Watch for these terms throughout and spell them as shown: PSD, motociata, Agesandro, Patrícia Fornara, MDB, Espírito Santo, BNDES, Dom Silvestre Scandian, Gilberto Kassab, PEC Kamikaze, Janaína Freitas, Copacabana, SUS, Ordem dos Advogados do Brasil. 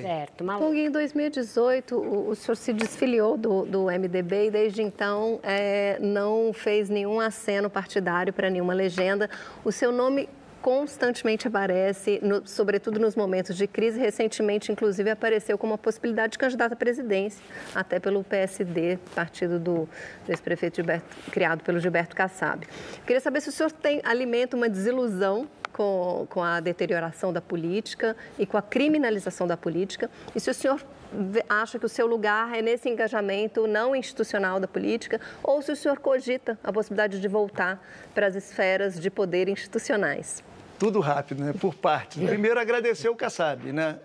Certo, Malu. Em 2018, o senhor se desfiliou do MDB e desde então não fez nenhum aceno partidário para nenhuma legenda. O seu nome constantemente aparece, sobretudo nos momentos de crise. Recentemente, inclusive, apareceu como uma possibilidade de candidato à presidência, até pelo PSD, partido do ex-prefeito criado pelo Gilberto Kassab. Queria saber se o senhor alimenta uma desilusão com a deterioração da política e com a criminalização da política. E se o senhor acha que o seu lugar é nesse engajamento não institucional da política, ou se o senhor cogita a possibilidade de voltar para as esferas de poder institucionais? Tudo rápido, né? Por parte. Primeiro, agradecer o Kassab, né?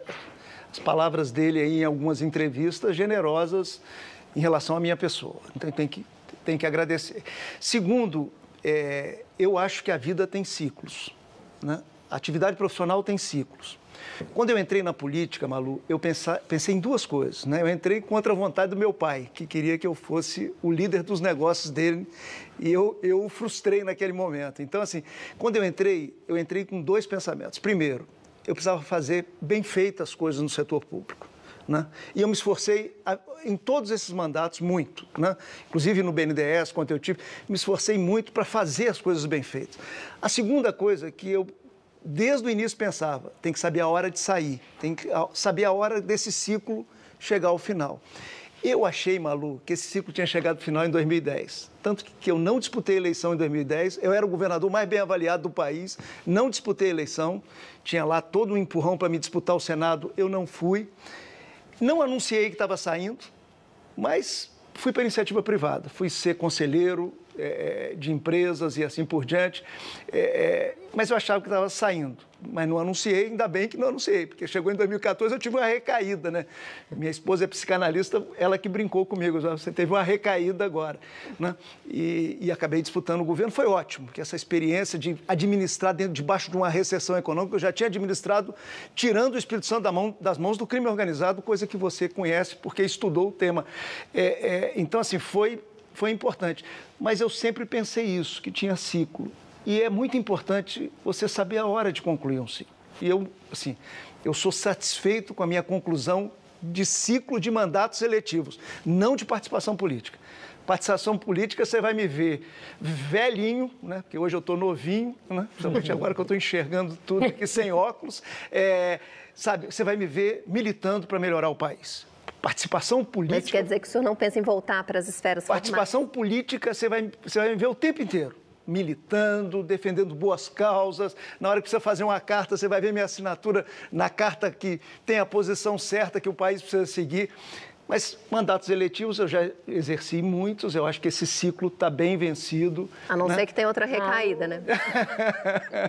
As palavras dele aí em algumas entrevistas generosas em relação à minha pessoa. Então, tem que agradecer. Segundo, eu acho que a vida tem ciclos. Né? A atividade profissional tem ciclos. Quando eu entrei na política, Malu, eu pensei em duas coisas. Né? Eu entrei contra a vontade do meu pai, que queria que eu fosse o líder dos negócios dele, e eu o frustrei naquele momento. Então, assim, quando eu entrei com dois pensamentos. Primeiro, eu precisava fazer bem feitas as coisas no setor público. Né? E eu me esforcei em todos esses mandatos muito, né? Inclusive no BNDES, quando eu tive, me esforcei muito para fazer as coisas bem feitas. A segunda coisa que eu, desde o início, pensava, tem que saber a hora de sair, tem que saber a hora desse ciclo chegar ao final. Eu achei, Malu, que esse ciclo tinha chegado ao final em 2010. Tanto que eu não disputei a eleição em 2010, eu era o governador mais bem avaliado do país, não disputei a eleição, tinha lá todo um empurrão para me disputar o Senado, eu não fui. Não anunciei que estava saindo, mas fui para iniciativa privada. Fui ser conselheiro de empresas e assim por diante, mas eu achava que estava saindo. Mas não anunciei, ainda bem que não anunciei, porque chegou em 2014, eu tive uma recaída, né? Minha esposa é psicanalista, ela que brincou comigo, você teve uma recaída agora, né? E acabei disputando o governo, foi ótimo, porque essa experiência de administrar debaixo de uma recessão econômica, eu já tinha administrado, tirando o Espírito Santo das mãos do crime organizado, coisa que você conhece, porque estudou o tema. Então, assim, foi importante. Mas eu sempre pensei isso, que tinha ciclo. E é muito importante você saber a hora de concluir um ciclo. E eu sou satisfeito com a minha conclusão de ciclo de mandatos eletivos, não de participação política. Participação política, você vai me ver velhinho, né? Porque hoje eu estou novinho, né? Principalmente agora que eu estou enxergando tudo aqui sem óculos. Sabe, você vai me ver militando para melhorar o país. Participação política... Mas quer dizer que o senhor não pensa em voltar para as esferas formais? Participação política, você vai me ver o tempo inteiro militando, defendendo boas causas. Na hora que precisa fazer uma carta, você vai ver minha assinatura na carta que tem a posição certa que o país precisa seguir. Mas mandatos eletivos eu já exerci muitos, eu acho que esse ciclo está bem vencido. A não, né? Ser que tenha outra recaída, né?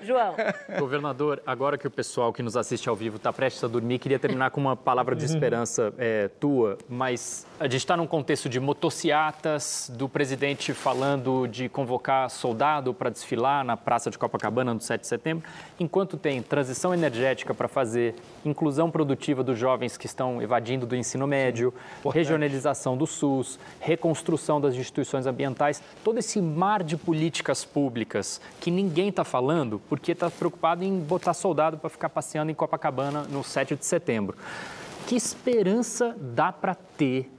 João. Governador, agora que o pessoal que nos assiste ao vivo está prestes a dormir, queria terminar com uma palavra de esperança tua, mas a gente está num contexto de motociatas, do presidente falando de convocar soldado para desfilar na Praça de Copacabana no 7 de setembro, enquanto tem transição energética para fazer, inclusão produtiva dos jovens que estão evadindo do ensino médio, regionalização do SUS, reconstrução das instituições ambientais, todo esse mar de políticas públicas que ninguém está falando porque está preocupado em botar soldado para ficar passeando em Copacabana no 7 de setembro. Que esperança dá para ter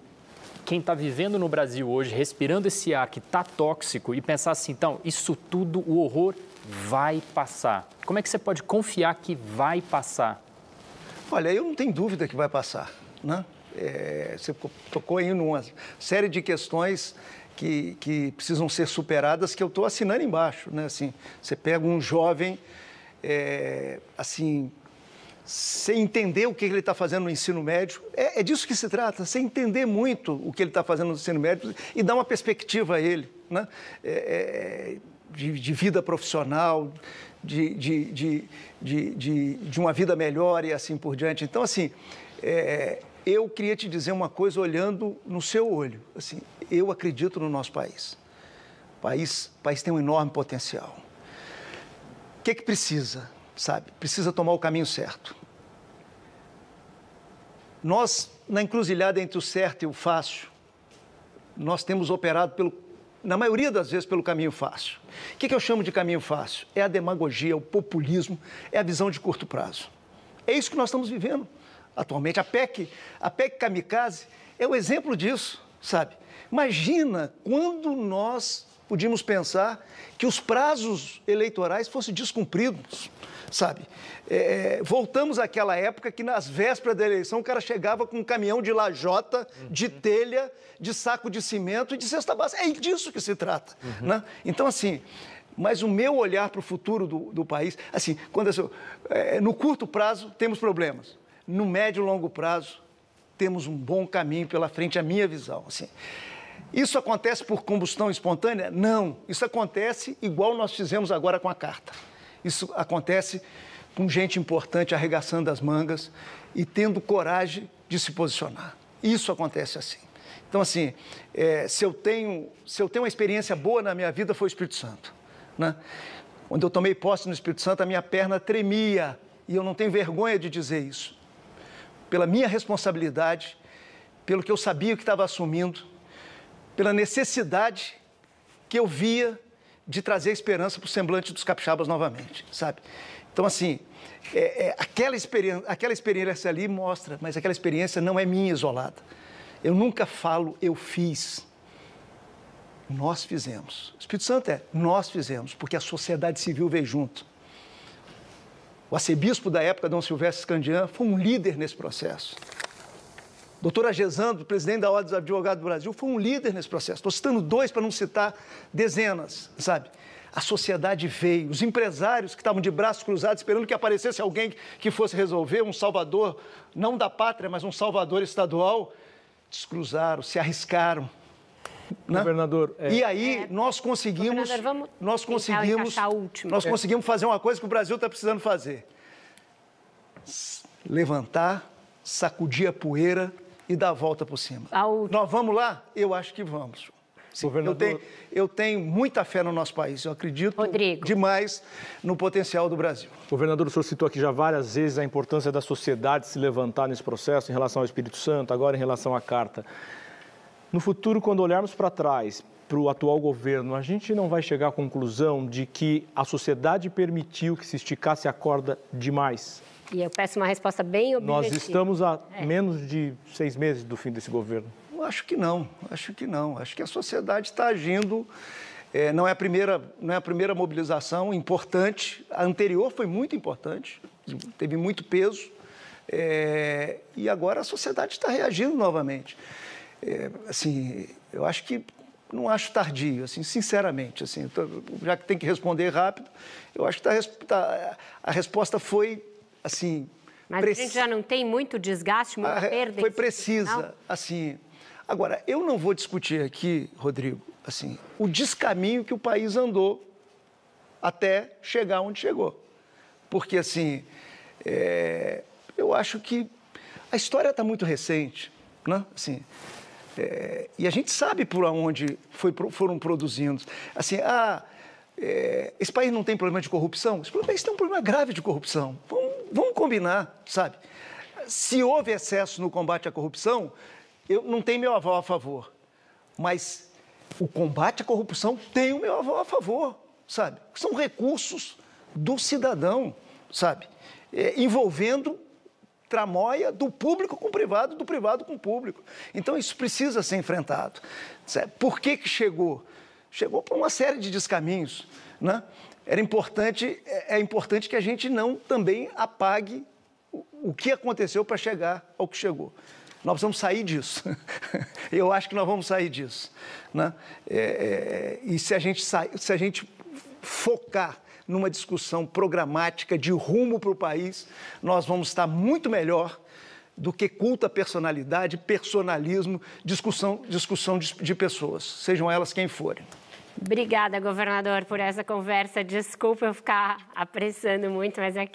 quem está vivendo no Brasil hoje, respirando esse ar que está tóxico e pensar assim, então, isso tudo, o horror vai passar? Como é que você pode confiar que vai passar? Olha, eu não tenho dúvida que vai passar, né? Você tocou aí numa série de questões que precisam ser superadas, que eu estou assinando embaixo, né? Assim, você pega um jovem, assim, sem entender o que ele está fazendo no ensino médio, é disso que se trata, sem entender muito o que ele está fazendo no ensino médio e dar uma perspectiva a ele, né? De vida profissional, de uma vida melhor e assim por diante. Então, assim... Eu queria te dizer uma coisa olhando no seu olho. Assim, eu acredito no nosso país. O país tem um enorme potencial. O que é que precisa, sabe? Precisa tomar o caminho certo. Nós, na encruzilhada entre o certo e o fácil, nós temos operado, na maioria das vezes, pelo caminho fácil. O que é que eu chamo de caminho fácil? É a demagogia, o populismo, é a visão de curto prazo. É isso que nós estamos vivendo. atualmente. A PEC Kamikaze é um exemplo disso, sabe? Imagina quando nós podíamos pensar que os prazos eleitorais fossem descumpridos, sabe? Voltamos àquela época que, nas vésperas da eleição, o cara chegava com um caminhão de lajota, de telha, de saco de cimento e de cesta básica. É disso que se trata, né? Então, assim, mas o meu olhar para o futuro do país, assim, no curto prazo temos problemas, no médio e longo prazo temos um bom caminho pela frente, a minha visão, assim. Isso acontece por combustão espontânea? Não. Isso acontece igual nós fizemos agora com a carta. Isso acontece com gente importante arregaçando as mangas e tendo coragem de se posicionar. Isso acontece assim. Então, assim, se eu tenho uma experiência boa na minha vida, foi o Espírito Santo, né? Quando eu tomei posse no Espírito Santo, a minha perna tremia. E eu não tenho vergonha de dizer isso. Pela minha responsabilidade, pelo que eu sabia que estava assumindo, pela necessidade que eu via de trazer esperança para o semblante dos capixabas novamente, sabe? Então, assim, aquela experiência ali mostra, mas aquela experiência não é minha isolada. Eu nunca falo, eu fiz. Nós fizemos. O Espírito Santo nós fizemos, porque a sociedade civil veio junto. O arcebispo da época, Dom Silvestre Scandian, foi um líder nesse processo. Doutor Agesandro, presidente da Ordem dos Advogados do Brasil, foi um líder nesse processo. Estou citando dois para não citar dezenas, sabe? A sociedade veio, os empresários que estavam de braços cruzados esperando que aparecesse alguém que fosse resolver, um salvador, não da pátria, mas um salvador estadual, descruzaram, se arriscaram. Né? Governador, e aí nós conseguimos fazer uma coisa que o Brasil está precisando fazer. Levantar, sacudir a poeira e dar a volta por cima. Nós vamos lá? Eu acho que vamos. Sim, eu tenho muita fé no nosso país, eu acredito demais no potencial do Brasil. Governador, o senhor citou aqui já várias vezes a importância da sociedade se levantar nesse processo em relação ao Espírito Santo, agora em relação à Carta. No futuro, quando olharmos para trás, para o atual governo, a gente não vai chegar à conclusão de que a sociedade permitiu que se esticasse a corda demais? E eu peço uma resposta bem objetiva. Nós estamos a menos de 6 meses do fim desse governo. Acho que não, acho que não. Acho que a sociedade está agindo. Não é a primeira mobilização importante. A anterior foi muito importante, teve muito peso. E agora a sociedade está reagindo novamente. Assim, eu acho que não acho tardio, assim, sinceramente, assim, já que tem que responder rápido, eu acho que a resposta foi assim. Mas a gente já não tem muito desgaste, muita perda. Foi precisa, assim. Agora, eu não vou discutir aqui, Rodrigo, assim, o descaminho que o país andou até chegar onde chegou, porque assim, eu acho que a história está muito recente, né? Assim. E a gente sabe por onde foram produzindo. Assim, esse país não tem problema de corrupção? Esse país tem um problema grave de corrupção. Vamos combinar, sabe? Se houve excesso no combate à corrupção, eu não tenho meu aval a favor. Mas o combate à corrupção tem o meu aval a favor, sabe? São recursos do cidadão, sabe? Envolvendo tramóia do público com o privado, do privado com o público. Então, isso precisa ser enfrentado. Por que que chegou? Chegou por uma série de descaminhos, né? É importante que a gente não também apague o que aconteceu para chegar ao que chegou. Nós precisamos sair disso. Eu acho que nós vamos sair disso, né? E se a gente focar numa discussão programática de rumo para o país, nós vamos estar muito melhor do que culta personalidade, personalismo, discussão de pessoas, sejam elas quem forem. Obrigada, governador, por essa conversa. Desculpa eu ficar apressando muito, mas é que